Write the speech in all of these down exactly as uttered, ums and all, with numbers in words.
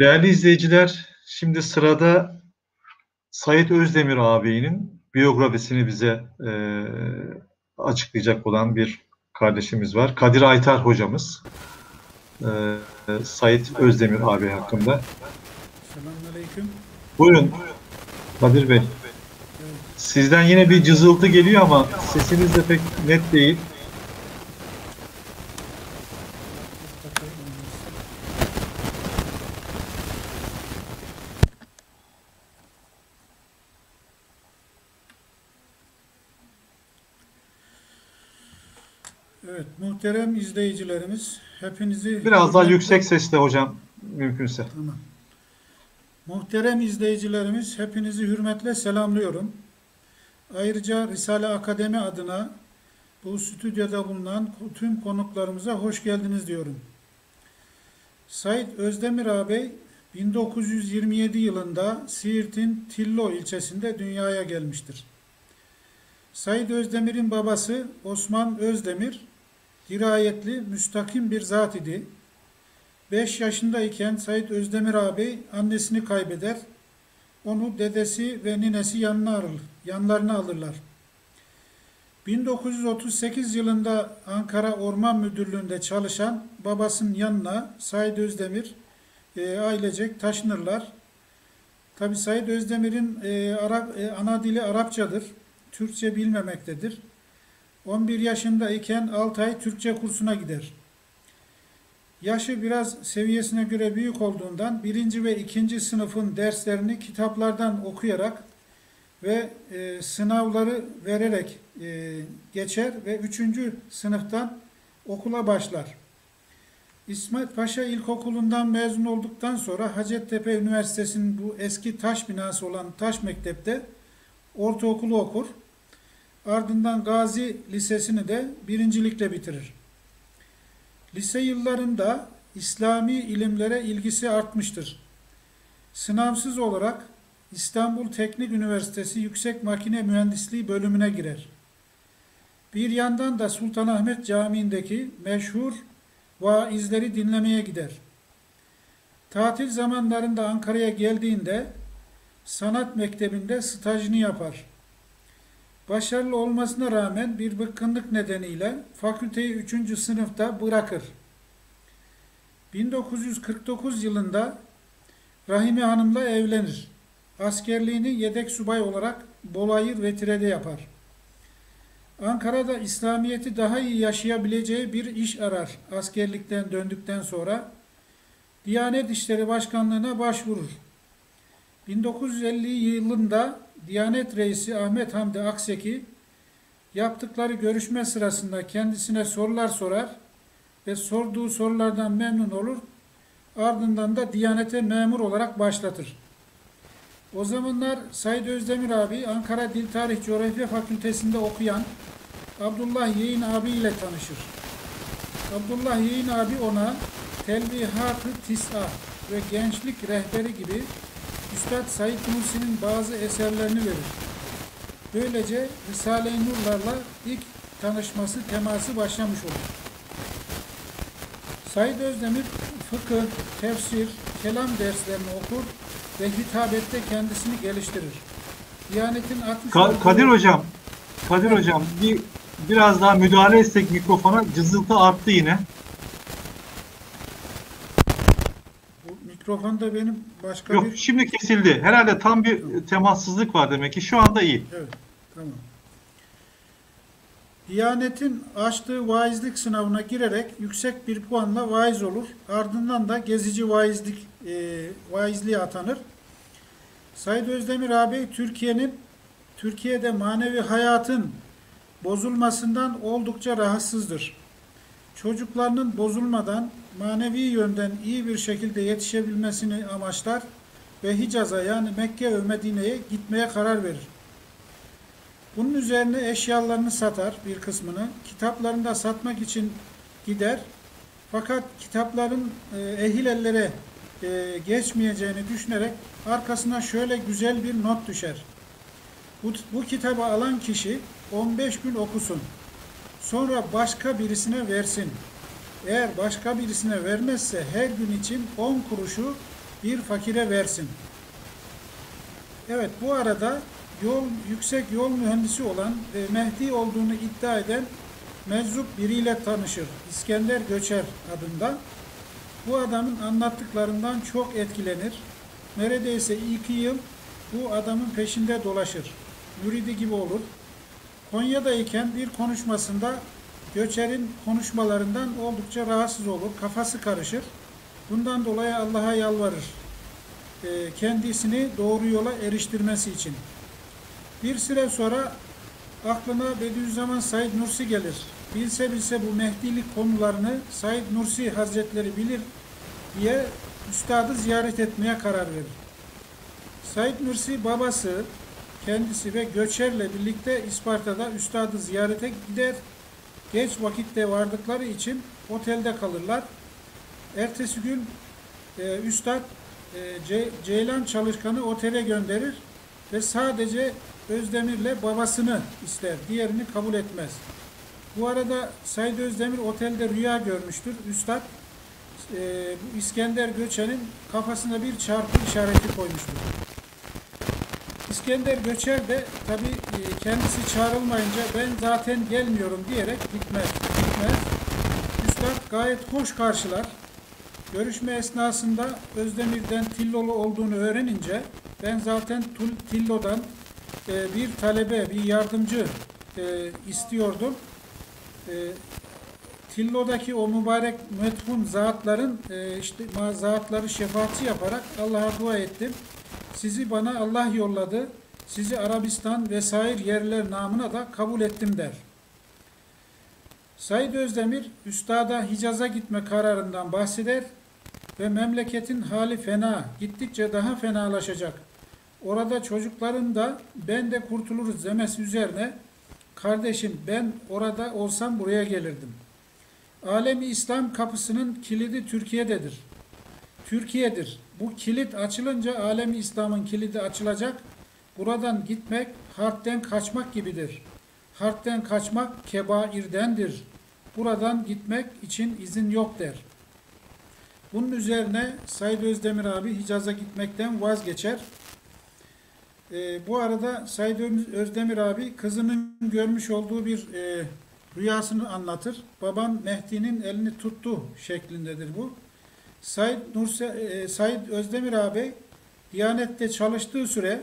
Değerli izleyiciler, şimdi sırada Said Özdemir Ağabey'in biyografisini bize e, açıklayacak olan bir kardeşimiz var. Kadir Aytar hocamız. E, Said Özdemir Ağabey hakkında. Selamünaleyküm. Buyurun Kadir Bey. Sizden yine bir cızıltı geliyor ama sesiniz de pek net değil. Evet, muhterem izleyicilerimiz, hepinizi... Biraz daha yüksek sesle hocam, mümkünse. Tamam. Muhterem izleyicilerimiz, hepinizi hürmetle selamlıyorum. Ayrıca Risale Akademi adına bu stüdyoda bulunan tüm konuklarımıza hoş geldiniz diyorum. Said Özdemir Ağabey, bin dokuz yüz yirmi yedi yılında Siirt'in Tillo ilçesinde dünyaya gelmiştir. Said Özdemir'in babası Osman Özdemir, dirayetli, müstakim bir zat idi. beş yaşındayken Said Özdemir Ağabey annesini kaybeder, onu dedesi ve ninesi yanına alır, yanlarına alırlar. bin dokuz yüz otuz sekiz yılında Ankara Orman Müdürlüğü'nde çalışan babasının yanına Said Özdemir e, ailecek taşınırlar. Tabi Said Özdemir'in e, Arap, e, ana dili Arapçadır, Türkçe bilmemektedir. on bir yaşındayken altı ay Türkçe kursuna gider. Yaşı biraz seviyesine göre büyük olduğundan birinci ve ikinci sınıfın derslerini kitaplardan okuyarak ve e, sınavları vererek e, geçer ve üçüncü sınıftan okula başlar. İsmet Paşa İlkokulu'ndan mezun olduktan sonra Hacettepe Üniversitesi'nin bu eski taş binası olan taş mektepte ortaokulu okur. Ardından Gazi Lisesi'ni de birincilikle bitirir. Lise yıllarında İslami ilimlere ilgisi artmıştır. Sınavsız olarak İstanbul Teknik Üniversitesi Yüksek Makine Mühendisliği bölümüne girer. Bir yandan da Sultanahmet Camii'ndeki meşhur vaizleri dinlemeye gider. Tatil zamanlarında Ankara'ya geldiğinde sanat mektebinde stajını yapar. Başarılı olmasına rağmen bir bıkkınlık nedeniyle fakülteyi üçüncü sınıfta bırakır. bin dokuz yüz kırk dokuz yılında Rahime Hanım'la evlenir. Askerliğini yedek subay olarak Bolayır ve Tire'de yapar. Ankara'da İslamiyet'i daha iyi yaşayabileceği bir iş arar. Askerlikten döndükten sonra Diyanet İşleri Başkanlığı'na başvurur. bin dokuz yüz elli yılında Diyanet Reisi Ahmet Hamdi Akseki yaptıkları görüşme sırasında kendisine sorular sorar ve sorduğu sorulardan memnun olur. Ardından da Diyanet'e memur olarak başlatır. O zamanlar Said Özdemir Ağabey Ankara Dil Tarih Coğrafya Fakültesi'nde okuyan Abdullah Yeğin Ağabey ile tanışır. Abdullah Yeğin Ağabey ona Telbihat-ı Tis'a ve Gençlik Rehberi gibi Üstad Said Nursi'nin bazı eserlerini verir. Böylece Risale-i Nur'larla ilk tanışması, teması başlamış olur. Said Özdemir fıkıh, tefsir, kelam derslerini okur ve hitabette kendisini geliştirir. Diyanetin altmış... Ka Kadir Hocam, Kadir evet. Hocam bir, biraz daha müdahale etsek mikrofona, cızıltı arttı yine. Mikrofonda benim başka Yok, bir... şimdi kesildi. Herhalde tam bir tamam. temassızlık var demek ki. Şu anda iyi. Evet, tamam. Diyanet'in açtığı vaizlik sınavına girerek yüksek bir puanla vaiz olur. Ardından da gezici vaizlik e, vaizliğe atanır. Said Özdemir Ağabey Türkiye'nin Türkiye'de manevi hayatın bozulmasından oldukça rahatsızdır. Çocuklarının bozulmadan manevi yönden iyi bir şekilde yetişebilmesini amaçlar ve Hicaz'a yani Mekke ve Medine'ye gitmeye karar verir. Bunun üzerine eşyalarını satar bir kısmını, kitaplarını da satmak için gider. Fakat kitapların ehil ellere geçmeyeceğini düşünerek arkasına şöyle güzel bir not düşer. Bu, bu kitabı alan kişi on beş gün okusun. Sonra başka birisine versin. eğer başka birisine vermezse her gün için on kuruşu bir fakire versin. Evet, bu arada yol, yüksek yol mühendisi olan ve Mehdi olduğunu iddia eden meczup biriyle tanışır. İskender Göçer adında. Bu adamın anlattıklarından çok etkilenir. Neredeyse iki yıl bu adamın peşinde dolaşır. Müridi gibi olur. Konya'dayken bir konuşmasında Göçer'in konuşmalarından oldukça rahatsız olur. Kafası karışır. Bundan dolayı Allah'a yalvarır. Kendisini doğru yola eriştirmesi için. Bir süre sonra aklına Bediüzzaman Said Nursi gelir. Bilse bilse bu mehdilik konularını Said Nursi Hazretleri bilir diye üstadı ziyaret etmeye karar verir. Said Nursi babası, kendisi ve Göçer'le birlikte İsparta'da üstadı ziyarete gider. Geç vakitte vardıkları için otelde kalırlar. Ertesi gün e, üstad e, Ce Ceylan Çalışkan'ı otele gönderir ve sadece Özdemir'le babasını ister. Diğerini kabul etmez. Bu arada Said Özdemir otelde rüya görmüştür. Üstad e, İskender Göçer'in kafasına bir çarpı işareti koymuştur. İskender Göçer de tabi e, kendisi çağrılmayınca ben zaten gelmiyorum diyerek gitmez. gitmez. Üstad gayet hoş karşılar. Görüşme esnasında Özdemir'den Tillo'lu olduğunu öğrenince ben zaten Tillo'dan bir talebe, bir yardımcı istiyordum. Tillo'daki o mübarek methum zatların işte zatları şefaatçi yaparak Allah'a dua ettim. Sizi bana Allah yolladı. Sizi Arabistan vesaire yerler namına da kabul ettim der. Said Özdemir üstada Hicaz'a gitme kararından bahseder ve memleketin hali fena, gittikçe daha fenalaşacak. Orada çocukların da ben de kurtuluruz demesi üzerine kardeşim ben orada olsam buraya gelirdim. Alemi İslam kapısının kilidi Türkiye'dedir. Türkiye'dir. Bu kilit açılınca Alemi İslam'ın kilidi açılacak. Buradan gitmek harpten kaçmak gibidir. Harpten kaçmak kebairdendir. Buradan gitmek için izin yok der. Bunun üzerine Said Özdemir Ağabey Hicaz'a gitmekten vazgeçer. E, bu arada Said Özdemir Ağabey kızının görmüş olduğu bir e, rüyasını anlatır. Babam Mehdi'nin elini tuttu şeklindedir bu. Said, Nursi, e, Said Özdemir Ağabey Diyanet'te çalıştığı süre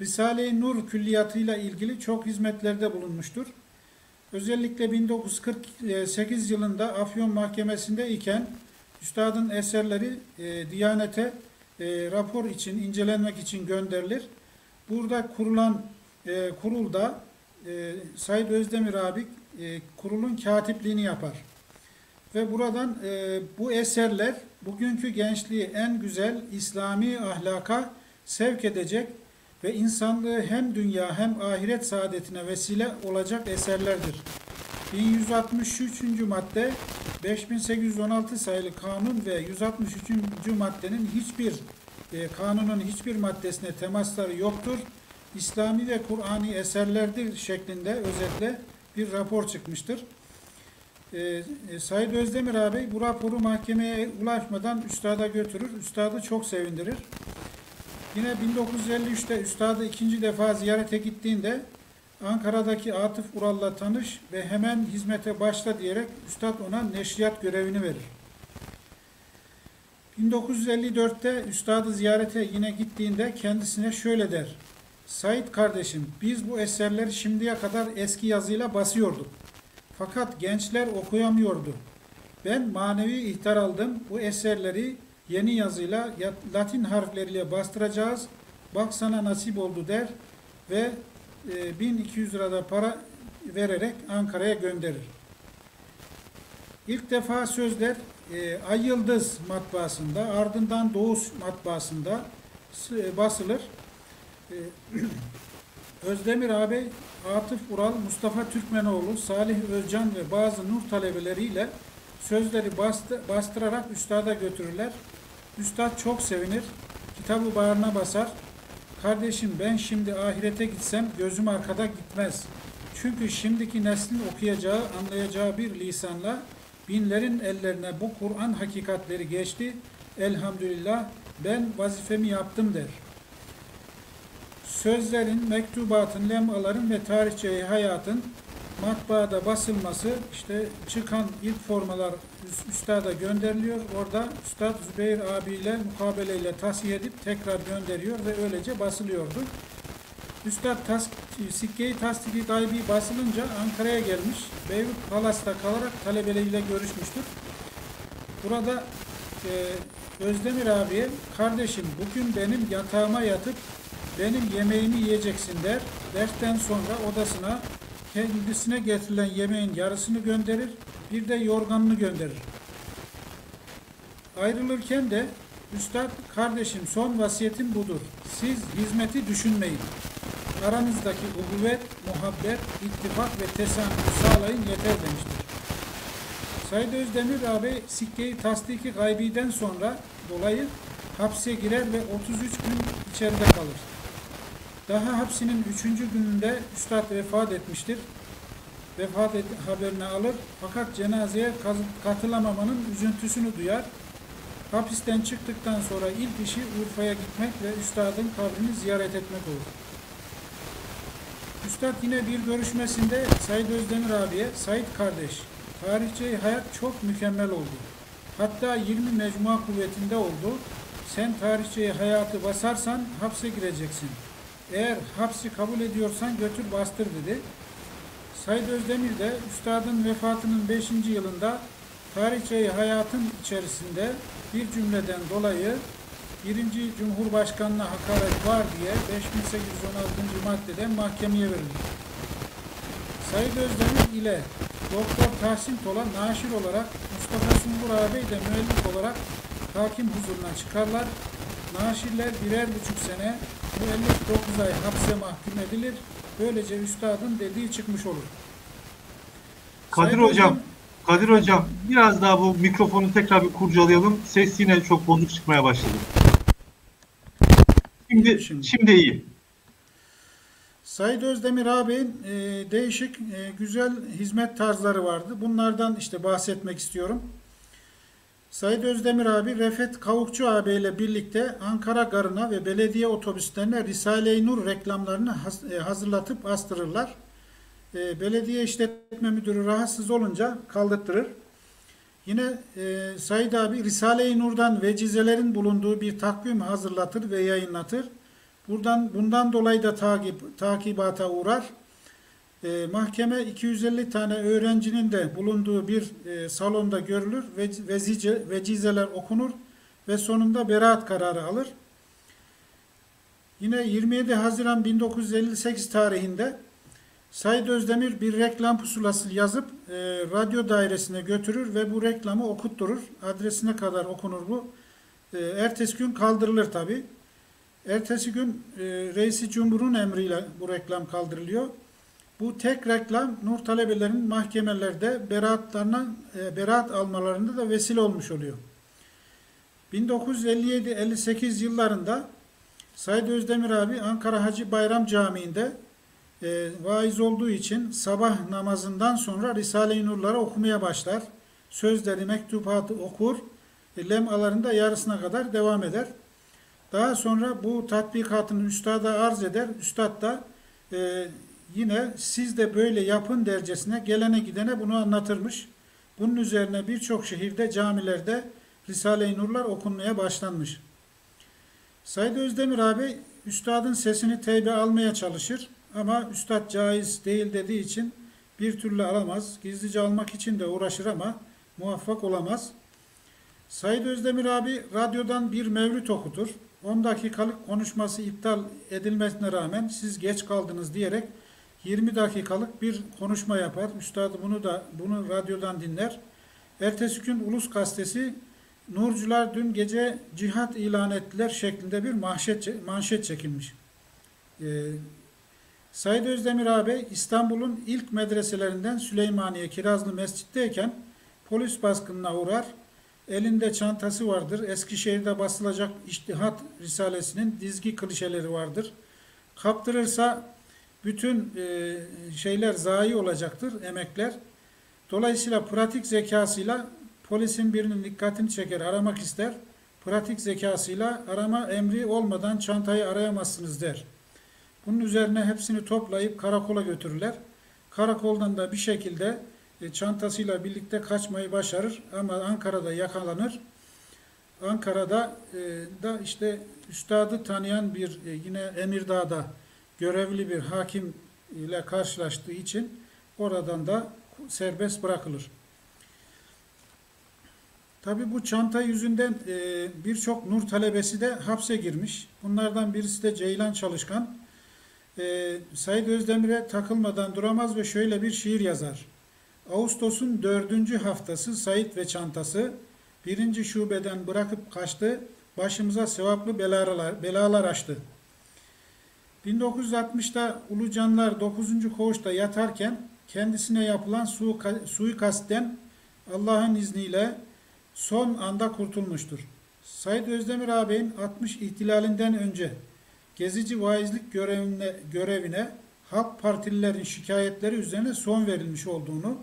Risale-i Nur külliyatıyla ilgili çok hizmetlerde bulunmuştur. Özellikle bin dokuz yüz kırk sekiz yılında Afyon Mahkemesi'nde iken üstadın eserleri e, Diyanet'e e, rapor için, incelenmek için gönderilir. Burada kurulan e, kurulda e, Said Özdemir Ağabey e, kurulun katipliğini yapar. Ve buradan e, bu eserler bugünkü gençliği en güzel İslami ahlaka sevk edecek ve insanlığı hem dünya hem ahiret saadetine vesile olacak eserlerdir. bin yüz altmış üçüncü madde, beş bin sekiz yüz on altı sayılı kanun ve yüz altmış üçüncü maddenin hiçbir e, kanunun hiçbir maddesine temasları yoktur. İslami ve Kur'ani eserlerdir şeklinde özetle bir rapor çıkmıştır. E, e, Said Özdemir Ağabey bu raporu mahkemeye ulaşmadan üstada götürür. Üstadı çok sevindirir. Yine bin dokuz yüz elli üçte üstadı ikinci defa ziyarete gittiğinde Ankara'daki Atıf Ural'la tanış ve hemen hizmete başla diyerek üstad ona neşriyat görevini verir. bin dokuz yüz elli dörtte üstadı ziyarete yine gittiğinde kendisine şöyle der. Said kardeşim biz bu eserleri şimdiye kadar eski yazıyla basıyorduk. Fakat gençler okuyamıyordu. Ben manevi ihtar aldım. Bu eserleri yeni yazıyla Latin harfleriyle bastıracağız. Bak sana nasip oldu der ve bin iki yüz lirada para vererek Ankara'ya gönderir. İlk defa sözler Ay Yıldız matbaasında, ardından Doğus matbaasında basılır. Özdemir Ağabey, Atıf Ural, Mustafa Türkmenoğlu, Salih Özcan ve bazı nur talebeleriyle sözleri bastı, bastırarak üstada götürürler. Üstad çok sevinir. Kitabı bağrına basar. Kardeşim ben şimdi ahirete gitsem gözüm arkada gitmez. Çünkü şimdiki neslin okuyacağı, anlayacağı bir lisanla Binlerin ellerine bu Kur'an hakikatleri geçti. Elhamdülillah ben vazifemi yaptım der. Sözlerin, mektubatın, lemaların ve tarihçeyi hayatın matbaada basılması, işte çıkan ilk formalar üstada gönderiliyor. Orada Üstad Zübeyir abiyle mukabeleyle tasih edip tekrar gönderiyor ve öylece basılıyordu. Üstad tas Sikke-i Tasdik-i Gaybi basılınca Ankara'ya gelmiş. Beyrut Palas'ta kalarak talebeleriyle görüşmüştür. Burada e, Özdemir abiye kardeşim bugün benim yatağıma yatıp benim yemeğimi yiyeceksin der. Dersten sonra odasına kendisine getirilen yemeğin yarısını gönderir, bir de yorganını gönderir. Ayrılırken de Üstad, kardeşim son vasiyetim budur, siz hizmeti düşünmeyin. Aranızdaki uhuvvet, muhabbet, ittifak ve tesamüh sağlayın yeter demiştir. Said Özdemir Ağabey Sikke-i Tasdik-i Gaybi'den sonra dolayı hapse girer ve otuz üç gün içeride kalır. Daha hapsinin üçüncü gününde Üstad vefat etmiştir. Vefat et, haberini alır fakat cenazeye katılamamanın üzüntüsünü duyar. Hapisten çıktıktan sonra ilk işi Urfa'ya gitmek ve Üstad'ın kabrini ziyaret etmek olur. Üstad yine bir görüşmesinde Said Özdemir abiye, Said kardeş, tarihçi hayat çok mükemmel oldu. Hatta yirmi mecmua kuvvetinde oldu. Sen tarihçi hayatı basarsan hapse gireceksin. Eğer hapsi kabul ediyorsan götür bastır dedi. Said Özdemir de Üstad'ın vefatının beşinci yılında tarihçeyi hayatın içerisinde bir cümleden dolayı birinci Cumhurbaşkanı'na hakaret var diye beş bin sekiz yüz on altıncı maddeden mahkemeye verildi. Said Özdemir ile Doktor Tahsin Tola naşir olarak Mustafa Sungur ağabey de müellif olarak hakim huzuruna çıkarlar. Naşirler birer buçuk sene, müellif dokuz ay hapse mahkum edilir. Böylece Üstad'ın dediği çıkmış olur. Kadir Sayın Hocam, Hocam, Kadir Hocam biraz daha bu mikrofonu tekrar bir kurcalayalım. Ses yine çok bozuk çıkmaya başladı. Şimdi, şimdi. şimdi iyi. Said Özdemir ağabeyin e, değişik e, güzel hizmet tarzları vardı. Bunlardan işte bahsetmek istiyorum. Said Özdemir abi Refet Kavukçu ağabeyle birlikte Ankara Garı'na ve belediye otobüslerine Risale-i Nur reklamlarını hazırlatıp astırırlar. Belediye işletme müdürü rahatsız olunca kaldırtırır. Yine Said abi Risale-i Nur'dan vecizelerin bulunduğu bir takvim hazırlatır ve yayınlatır. Buradan, bundan dolayı da takip, takibata uğrar. E, mahkeme iki yüz elli tane öğrencinin de bulunduğu bir e, salonda görülür ve vecize, vecizeler okunur ve sonunda beraat kararı alır. Yine yirmi yedi Haziran bin dokuz yüz elli sekiz tarihinde Said Özdemir bir reklam pusulası yazıp e, radyo dairesine götürür ve bu reklamı okutturur. Adresine kadar okunur bu. E, ertesi gün kaldırılır tabi. Ertesi gün e, Reis-i Cumhur'un emriyle bu reklam kaldırılıyor. Bu tek reklam Nur talebelerinin mahkemelerde beraatlarına, e, beraat almalarında da vesile olmuş oluyor. bin dokuz yüz elli yedi elli sekiz yıllarında Said Özdemir abi Ankara Hacı Bayram Camii'nde e, vaiz olduğu için sabah namazından sonra Risale-i Nur'ları okumaya başlar. Sözleri, mektupatı okur. E, lemalarında yarısına kadar devam eder. Daha sonra bu tatbikatını Üstad'a arz eder. Üstad da e, yine siz de böyle yapın dercesine gelene gidene bunu anlatırmış. Bunun üzerine birçok şehirde, camilerde Risale-i Nurlar okunmaya başlanmış. Said Özdemir abi Üstad'ın sesini teybe almaya çalışır ama Üstad caiz değil dediği için bir türlü alamaz. Gizlice almak için de uğraşır ama muvaffak olamaz. Said Özdemir abi radyodan bir mevlüt okutur. on dakikalık konuşması iptal edilmesine rağmen siz geç kaldınız diyerek yirmi dakikalık bir konuşma yapar. Üstad bunu da bunu radyodan dinler. Ertesi gün Ulus Gazetesi Nurcular dün gece cihat ilan ettiler şeklinde bir manşet, manşet çekilmiş. Ee, Said Özdemir ağabey İstanbul'un ilk medreselerinden Süleymaniye Kirazlı Mescid'deyken polis baskınına uğrar. Elinde çantası vardır. Eskişehir'de basılacak İçtihat Risalesi'nin dizgi klişeleri vardır. Kaptırırsa bütün e, şeyler zayi olacaktır, emekler. Dolayısıyla pratik zekasıyla polisin birinin dikkatini çeker, aramak ister. Pratik zekasıyla arama emri olmadan çantayı arayamazsınız der. Bunun üzerine hepsini toplayıp karakola götürürler. Karakoldan da bir şekilde çantasıyla birlikte kaçmayı başarır ama Ankara'da yakalanır. Ankara'da da işte üstadı tanıyan bir yine Emirdağ'da görevli bir hakim ile karşılaştığı için oradan da serbest bırakılır. Tabi bu çanta yüzünden birçok Nur talebesi de hapse girmiş. Bunlardan birisi de Ceylan Çalışkan. Said Özdemir'e takılmadan duramaz ve şöyle bir şiir yazar. Ağustos'un dördüncü haftası Said ve çantası birinci şubeden bırakıp kaçtı, başımıza sevaplı belalar, belalar açtı. bin dokuz yüz altmışta Ulucanlar dokuzuncu koğuşta yatarken kendisine yapılan suikastten Allah'ın izniyle son anda kurtulmuştur. Said Özdemir Ağabey'in altmış ihtilalinden önce gezici vaizlik görevine, görevine halk partililerin şikayetleri üzerine son verilmiş olduğunu,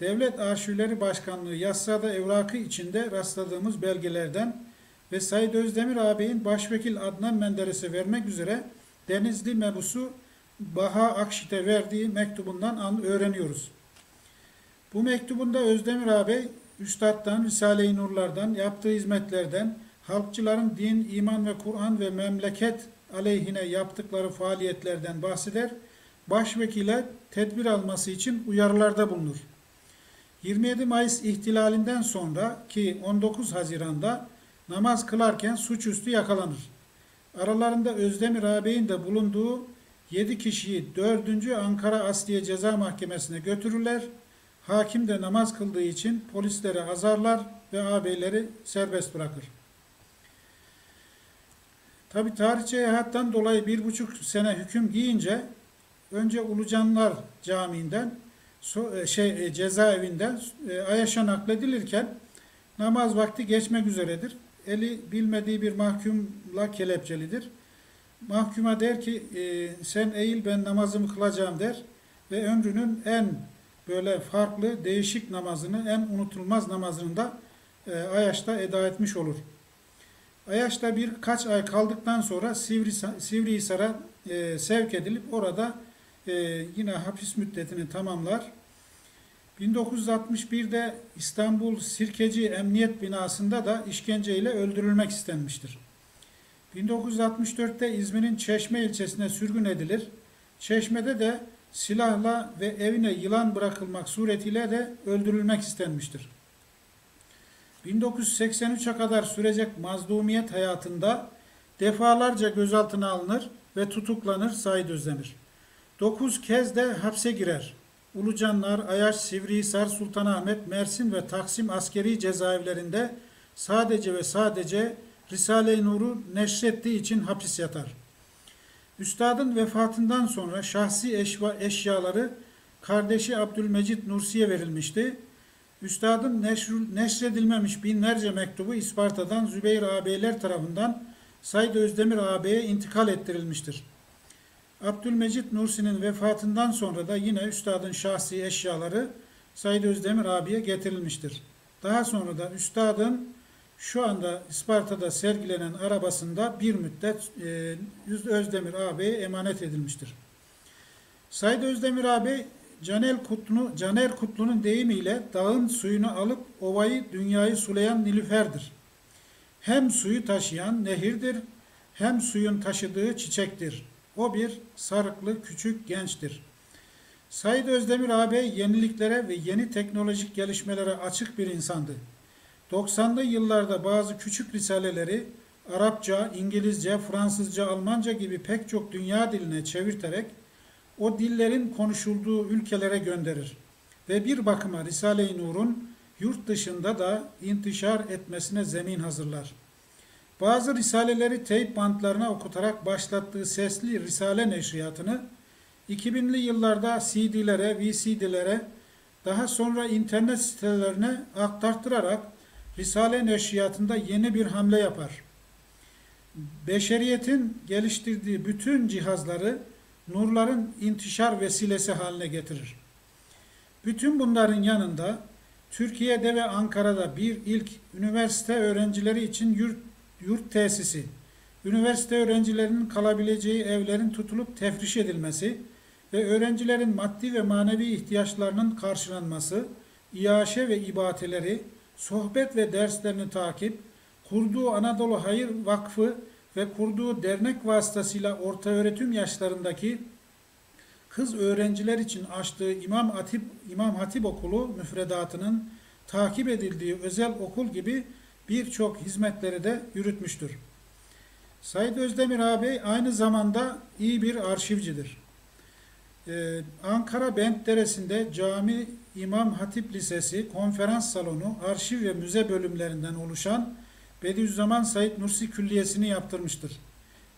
Devlet Arşivleri Başkanlığı yassada evrakı içinde rastladığımız belgelerden ve Said Özdemir Ağabey'in başvekil Adnan Menderes'e vermek üzere Denizli mebusu Baha Akşit'e verdiği mektubundan öğreniyoruz. Bu mektubunda Özdemir Ağabey, Üstad'dan, Risale-i Nurlardan, yaptığı hizmetlerden, halkçıların din, iman ve Kur'an ve memleket aleyhine yaptıkları faaliyetlerden bahseder, başvekile tedbir alması için uyarılarda bulunur. yirmi yedi Mayıs ihtilalinden sonra ki on dokuz Haziran'da namaz kılarken suçüstü yakalanır. Aralarında Özdemir Ağabey'in de bulunduğu yedi kişiyi dördüncü Ankara Asliye Ceza Mahkemesi'ne götürürler. Hakim de namaz kıldığı için polislere azarlar ve ağabeyleri serbest bırakır. Tabi tarihçe hayattan dolayı bir buçuk sene hüküm giyince önce Ulucanlar Camii'nden şey, cezaevinden Ayaş'a nakledilirken namaz vakti geçmek üzeredir. Eli bilmediği bir mahkumla kelepçelidir. Mahkuma der ki sen eğil ben namazımı kılacağım der ve ömrünün en böyle farklı değişik namazını, en unutulmaz namazını da Ayaş'ta eda etmiş olur. Ayaş'ta birkaç ay kaldıktan sonra Sivrihisar'a sevk edilip orada Ee, yine hapis müddetini tamamlar. bin dokuz yüz altmış birde İstanbul Sirkeci Emniyet Binası'nda da işkenceyle öldürülmek istenmiştir. bin dokuz yüz altmış dörtte İzmir'in Çeşme ilçesine sürgün edilir. Çeşme'de de silahla ve evine yılan bırakılmak suretiyle de öldürülmek istenmiştir. bin dokuz yüz seksen üçe kadar sürecek mazlumiyet hayatında defalarca gözaltına alınır ve tutuklanır Said Özdemir. Dokuz kez de hapse girer. Ulucanlar, Ayaş, Sivrihisar, Sultanahmet, Mersin ve Taksim askeri cezaevlerinde sadece ve sadece Risale-i Nur'u neşrettiği için hapis yatar. Üstadın vefatından sonra şahsi eşva eşyaları kardeşi Abdülmecit Nursi'ye verilmişti. Üstadın neşredilmemiş binlerce mektubu İsparta'dan Zübeyir ağabeyler tarafından Said Özdemir ağabeye intikal ettirilmiştir. Abdülmecit Nursi'nin vefatından sonra da yine üstadın şahsi eşyaları Said Özdemir ağabeye getirilmiştir. Daha sonra da üstadın şu anda İsparta'da sergilenen arabasında bir müddet Özdemir ağabeye emanet edilmiştir. Said Özdemir ağabey Caner Kutlu, Caner Kutlu'nun deyimiyle dağın suyunu alıp ovayı dünyayı sulayan Nilüfer'dir. Hem suyu taşıyan nehirdir hem suyun taşıdığı çiçektir. O bir sarıklı küçük gençtir. Said Özdemir ağabey yeniliklere ve yeni teknolojik gelişmelere açık bir insandı. doksanlı yıllarda bazı küçük risaleleri Arapça, İngilizce, Fransızca, Almanca gibi pek çok dünya diline çevirterek o dillerin konuşulduğu ülkelere gönderir. Ve bir bakıma Risale-i Nur'un yurt dışında da intişar etmesine zemin hazırlar. Bazı risaleleri teyp bantlarına okutarak başlattığı sesli risale neşriyatını iki binli yıllarda C D'lere, V C D'lere, daha sonra internet sitelerine aktarttırarak risale neşriyatında yeni bir hamle yapar. Beşeriyetin geliştirdiği bütün cihazları nurların intişar vesilesi haline getirir. Bütün bunların yanında Türkiye'de ve Ankara'da bir ilk üniversite öğrencileri için yurt, yurt tesisi, üniversite öğrencilerinin kalabileceği evlerin tutulup tefriş edilmesi ve öğrencilerin maddi ve manevi ihtiyaçlarının karşılanması, iaşe ve ibateleri, sohbet ve derslerini takip, kurduğu Anadolu Hayır Vakfı ve kurduğu dernek vasıtasıyla ortaöğretim yaşlarındaki kız öğrenciler için açtığı İmam Hatip, İmam Hatip Okulu müfredatının takip edildiği özel okul gibi birçok hizmetleri de yürütmüştür. Said Özdemir Ağabey aynı zamanda iyi bir arşivcidir. Ee, Ankara Bentderesi'nde cami, İmam Hatip Lisesi, konferans salonu, arşiv ve müze bölümlerinden oluşan Bediüzzaman Said Nursi Külliyesi'ni yaptırmıştır.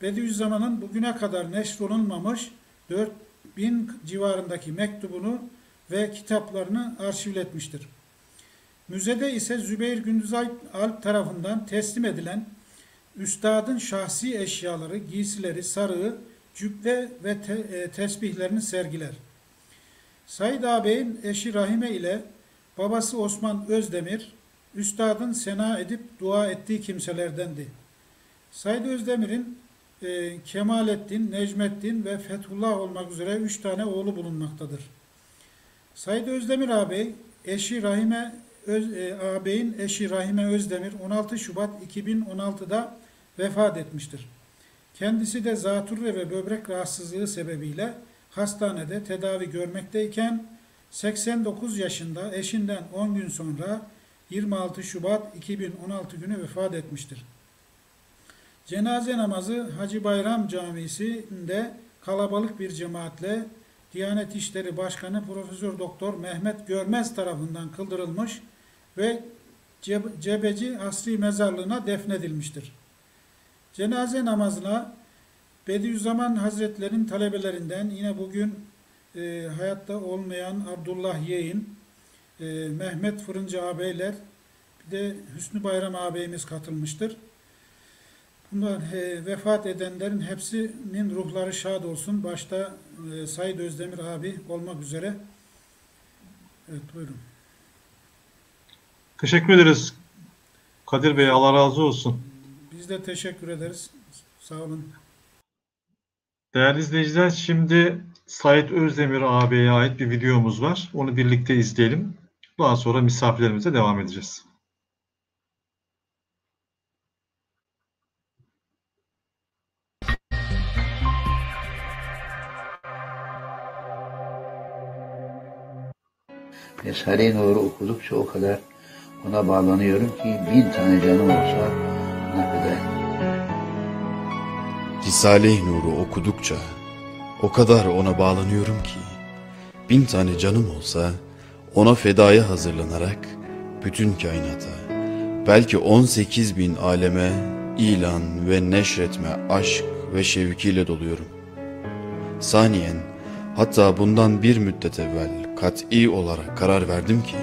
Bediüzzaman'ın bugüne kadar neşrolunmamış dört bin civarındaki mektubunu ve kitaplarını arşivletmiştir. Müzede ise Zübeyir Gündüz Alp tarafından teslim edilen üstadın şahsi eşyaları, giysileri, sarığı, cübbe ve te, e, tesbihlerini sergiler. Said Ağabey'in eşi Rahime ile babası Osman Özdemir, üstadın sena edip dua ettiği kimselerdendi. Said Özdemir'in e, Kemalettin, Necmettin ve Fethullah olmak üzere üç tane oğlu bulunmaktadır. Said Özdemir Ağabey, eşi Rahime Öz, e, ağabeyin eşi Rahime Özdemir on altı Şubat iki bin on altı'da vefat etmiştir. Kendisi de zatürre ve böbrek rahatsızlığı sebebiyle hastanede tedavi görmekteyken seksen dokuz yaşında eşinden on gün sonra yirmi altı Şubat iki bin on altı günü vefat etmiştir. Cenaze namazı Hacı Bayram Camisi'nde kalabalık bir cemaatle Diyanet İşleri Başkanı Profesör Doktor Mehmet Görmez tarafından kıldırılmış ve Cebeci Asri Mezarlığı'na defnedilmiştir. Cenaze namazına Bediüzzaman Hazretleri'nin talebelerinden yine bugün e, hayatta olmayan Abdullah Yeğin, e, Mehmet Fırıncı ağabeyler, bir de Hüsnü Bayram ağabeyimiz katılmıştır. Bunlar e, vefat edenlerin hepsinin ruhları şad olsun. Başta e, Said Özdemir Ağabey olmak üzere. Evet, buyurun. Teşekkür ederiz Kadir Bey. Allah razı olsun. Biz de teşekkür ederiz. Sağ olun. Değerli izleyiciler, şimdi Said Özdemir Ağabey'e ait bir videomuz var. Onu birlikte izleyelim. Daha sonra misafirlerimize devam edeceğiz. Risale-i Nur'u okudukça o kadar ona bağlanıyorum ki bin tane canım olsa ne kadar. Risale-i Nur'u okudukça o kadar ona bağlanıyorum ki bin tane canım olsa ona fedaya hazırlanarak bütün kainata, belki on sekiz bin aleme ilan ve neşretme aşk ve şevkiyle doluyorum. Saniyen, hatta bundan bir müddet evvel kat'i olarak karar verdim ki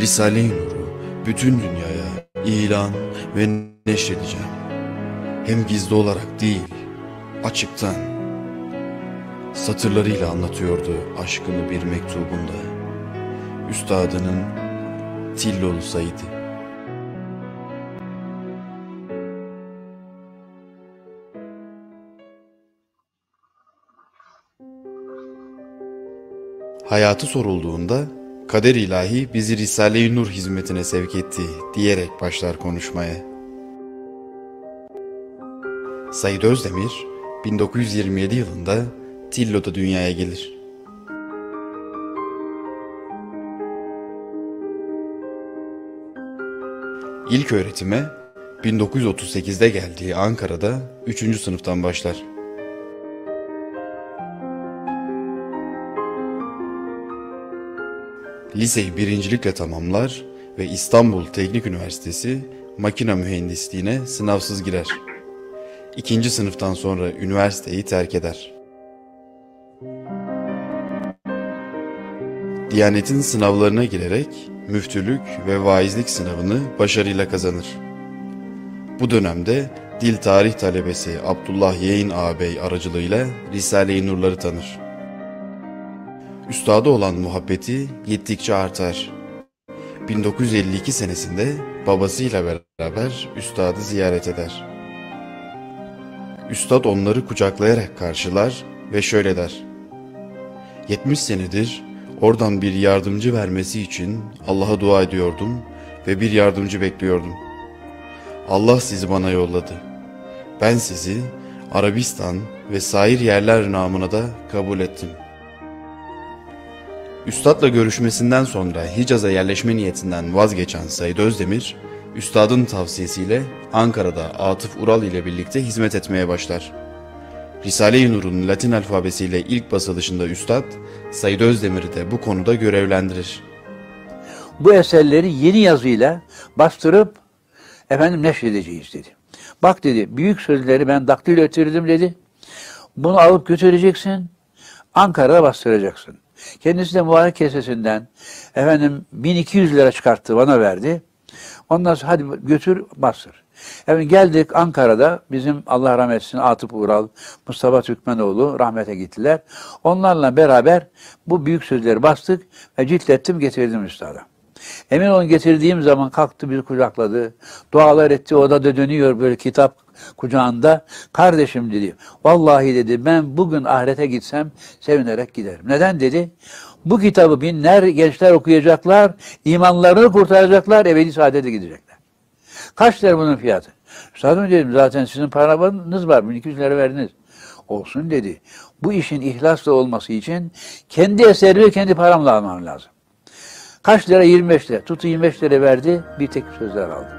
Risale-i Nur'u bütün dünyaya ilan ve neşredeceğim. Hem gizli olarak değil, açıktan. Satırlarıyla anlatıyordu aşkını bir mektubunda. Üstadının Tillo'lu Said'i. Hayatı sorulduğunda kader ilahi bizi Risale-i Nur hizmetine sevk etti diyerek başlar konuşmaya. Said Özdemir bin dokuz yüz yirmi yedi yılında Tillo'da dünyaya gelir. İlk öğretime bin dokuz yüz otuz sekiz'de geldiği Ankara'da üçüncü sınıftan başlar. Liseyi birincilikle tamamlar ve İstanbul Teknik Üniversitesi makine mühendisliğine sınavsız girer. İkinci sınıftan sonra üniversiteyi terk eder. Diyanetin sınavlarına girerek müftülük ve vaizlik sınavını başarıyla kazanır. Bu dönemde Dil Tarih talebesi Abdullah Yeğin Ağabey aracılığıyla Risale-i Nur'ları tanır. üstadı olan muhabbeti gittikçe artar. bin dokuz yüz elli iki senesinde babasıyla beraber üstadı ziyaret eder. Üstad onları kucaklayarak karşılar ve şöyle der: yetmiş senedir oradan bir yardımcı vermesi için Allah'a dua ediyordum ve bir yardımcı bekliyordum. Allah sizi bana yolladı. Ben sizi Arabistan ve sair yerler namına da kabul ettim. Üstad'la görüşmesinden sonra Hicaz'a yerleşme niyetinden vazgeçen Said Özdemir, üstadın tavsiyesiyle Ankara'da Atıf Ural ile birlikte hizmet etmeye başlar. Risale-i Nur'un Latin alfabesiyle ilk basılışında üstad, Said Özdemir'i de bu konuda görevlendirir. Bu eserleri yeni yazıyla bastırıp efendim neşredeceğiz dedi. Bak dedi, büyük sözleri ben daktilo ettirdim dedi. Bunu alıp götüreceksin, Ankara'da bastıracaksın. Kendisi de muharek kesesinden efendim bin iki yüz lira çıkarttı, bana verdi. Ondan sonra hadi götür bastır. Efendim geldik Ankara'da, bizim Allah rahmet etsin Atıf Ural, Mustafa Türkmenoğlu rahmete gittiler. Onlarla beraber bu büyük sözleri bastık ve ciltlettim, getirdim üstada. Emin olun getirdiğim zaman kalktı, bizi kucakladı. Dualar etti, odada dönüyor böyle kitap kucağında. Kardeşim dedi, vallahi dedi ben bugün ahirete gitsem sevinerek giderim. Neden dedi? Bu kitabı binler gençler okuyacaklar, imanlarını kurtaracaklar, ebedi saadete gidecekler. Kaç lira bunun fiyatı? Üstadım dedim, zaten sizin paranız var, bin iki yüz lira verdiniz. Olsun dedi. Bu işin ihlasla olması için kendi eserimi kendi paramla almam lazım. Kaç lira? yirmi beş lira. Tutu yirmi beş lira verdi, bir tek sözler aldı.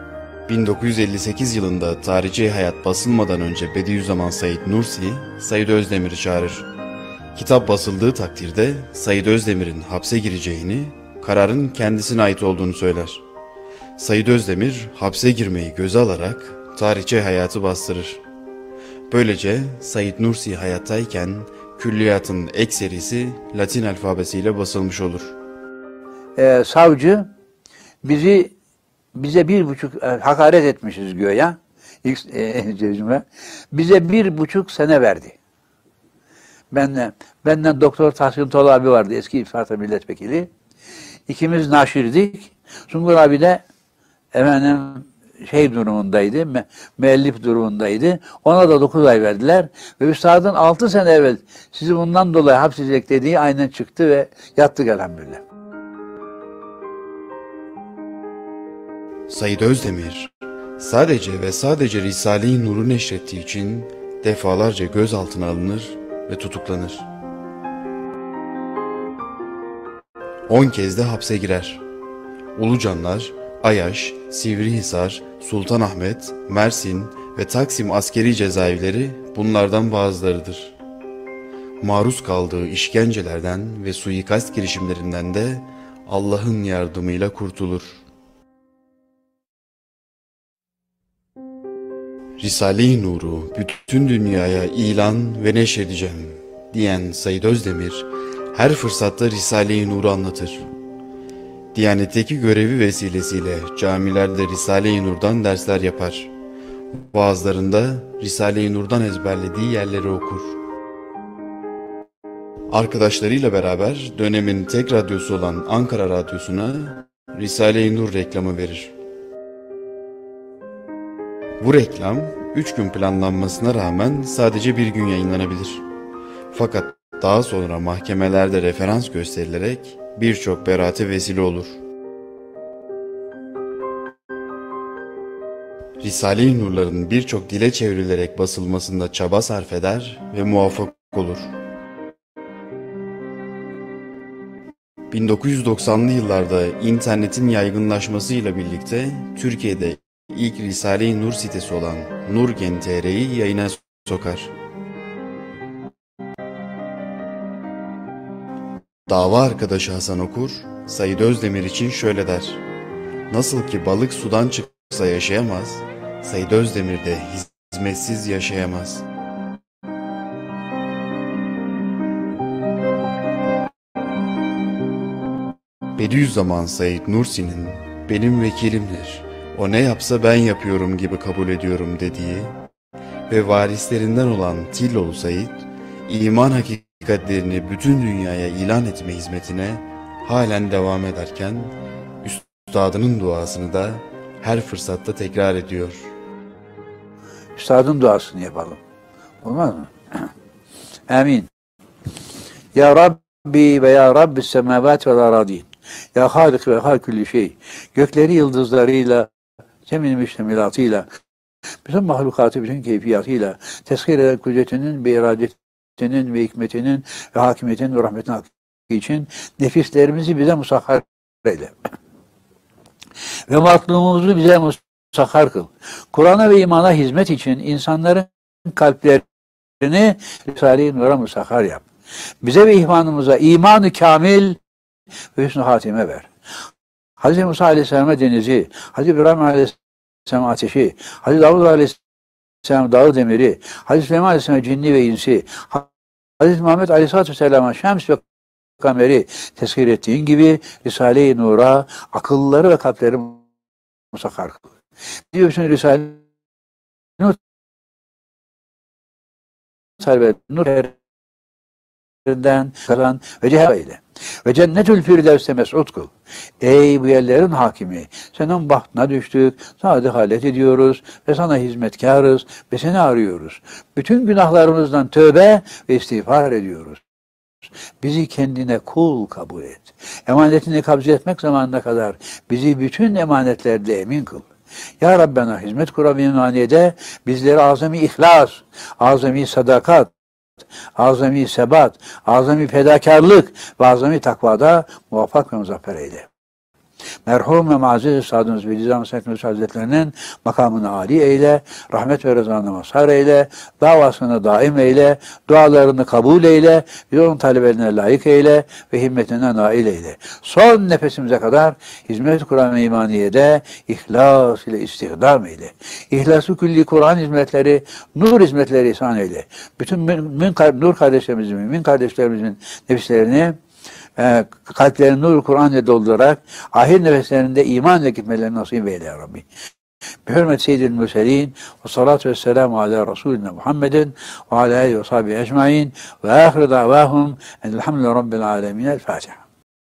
bin dokuz yüz elli sekiz yılında Tarihçi Hayat basılmadan önce Bediüzzaman Said Nursi, Said Özdemir'i çağırır. Kitap basıldığı takdirde Said Özdemir'in hapse gireceğini, kararın kendisine ait olduğunu söyler. Said Özdemir hapse girmeyi göze alarak Tarihçi Hayat'ı bastırır. Böylece Said Nursi hayattayken külliyatın ek serisi Latin alfabesiyle basılmış olur. Ee, savcı bizi bize bir buçuk e, hakaret etmişiz göya ilk e, cezime bize bir buçuk sene verdi. Benden benden Doktor Tahsin Tol abi vardı, eski İsparta milletvekili. İkimiz naşirdik. Sungur abi de efendim şey durumundaydı, me, müellif durumundaydı. Ona da dokuz ay verdiler ve üstadın altı sene evvel sizi bundan dolayı hapsedecek dediği aynen çıktı ve yattık elhamdülillah. Said Özdemir, sadece ve sadece Risale-i Nur'u neşrettiği için defalarca gözaltına alınır ve tutuklanır. on kez de hapse girer. Ulucanlar, Ayaş, Sivrihisar, Sultanahmet, Mersin ve Taksim askeri cezaevleri bunlardan bazılarıdır. Maruz kaldığı işkencelerden ve suikast girişimlerinden de Allah'ın yardımıyla kurtulur. Risale-i Nur'u bütün dünyaya ilan ve neşredeceğim diyen Said Özdemir, her fırsatta Risale-i Nur'u anlatır. Diyanetteki görevi vesilesiyle camilerde Risale-i Nur'dan dersler yapar. Vaazlarında Risale-i Nur'dan ezberlediği yerleri okur. Arkadaşlarıyla beraber dönemin tek radyosu olan Ankara Radyosu'na Risale-i Nur reklamı verir. Bu reklam üç gün planlanmasına rağmen sadece bir gün yayınlanabilir. Fakat daha sonra mahkemelerde referans gösterilerek birçok beraate vesile olur. Risale-i Nur'ların birçok dile çevrilerek basılmasında çaba sarf eder ve muvaffak olur. bin dokuz yüz doksanlı yıllarda internetin yaygınlaşmasıyla birlikte Türkiye'de İlk Risale-i Nur sitesi olan Nurgen nokta t r'yi yayına sokar. Dava arkadaşı Hasan Okur, Said Özdemir için şöyle der: nasıl ki balık sudan çıksa yaşayamaz, Said Özdemir de hizmetsiz yaşayamaz. Bediüzzaman Said Nursi'nin "benim vekilimdir, o ne yapsa ben yapıyorum gibi kabul ediyorum" dediği ve varislerinden olan Tillo Said, iman hakikatini dikkatlerini bütün dünyaya ilan etme hizmetine halen devam ederken, üstadının duasını da her fırsatta tekrar ediyor. Üstadın duasını yapalım. Olmaz mı? Amin. Ya Rabbi ve ya Rabbi semavat vel aradin. Ya Halik ve Halikülli şey. Gökleri yıldızlarıyla, zemin müştemilatıyla, bütün mahlukatı, bütün keyfiyatıyla, tezkir eden kudretinin, bir iradetinin ve hikmetinin ve hakimiyetinin ve rahmetinin hakkı için nefislerimizi bize musahhar eyle. Ve matlumumuzu bize musahhar kıl. Kur'an'a ve imana hizmet için insanların kalplerini Risale-i Nur'a musahhar yap. Bize ve ihvanımıza imanı kamil ve hüsnü hatime ver. Hz. Musa Aleyhisselam'a denizi, Hz. İbrahim Aleyhisselam ateşi, Hz. Davud Aleyhisselam dağı demiri, Hz. Süleyman Aleyhisselam cinni ve insi, Hz. Muhammed Aleyhisselatü Vesselam'a şems ve kameri tezkir ettiğin gibi Risale-i Nur'a akılları ve kalpleri musahhar kıl. Biliyorsun Risale-i Nur Nur'den kalan ve cehabeyle. Ve cennetül firdevse mes'ud kıl. Ey bu yerlerin hakimi, senin bahtına düştük, sana dehalet ediyoruz ve sana hizmetkarız ve seni arıyoruz. Bütün günahlarımızdan tövbe ve istiğfar ediyoruz. Bizi kendine kul kabul et. Emanetini kabz etmek zamanına kadar bizi bütün emanetlerde emin kıl. Ya Rabbena hizmet kurabiyen maniyede bizleri azami ihlas, azami sadakat, azami sebat, azami fedakarlık ve azami takvada muvaffak ve muzaffer eyle. Merhum ve maziz Üstadımız Bediüzzaman Said Nursi Hazretlerinin makamını âli eyle, rahmet ve rızanı mazhar eyle, davasını daim eyle, dualarını kabul eyle, biz onun talebelerine layık eyle ve himmetine nail eyle. Son nefesimize kadar hizmet-i Kur'an-ı İmaniye'de ihlas ile istihdam eyle. İhlas-ı külli Kur'an hizmetleri, nur hizmetleri ihsan eyle. Bütün mümin, nur kardeşlerimizin, mümin kardeşlerimizin nefislerini kalplerini nur-u Kur'an'la doldurarak ahir nefeslerinde imanla gitmelerini nasip eyle ya Rabbi. Bi hürmet Seyyidil Mürselin ve salatu vesselamu ala Resulina Muhammedin ve ala aleyhi ve sahibi ecmain ve ahire davahum enelhamdülillahi Rabbil alemin. El Fatiha.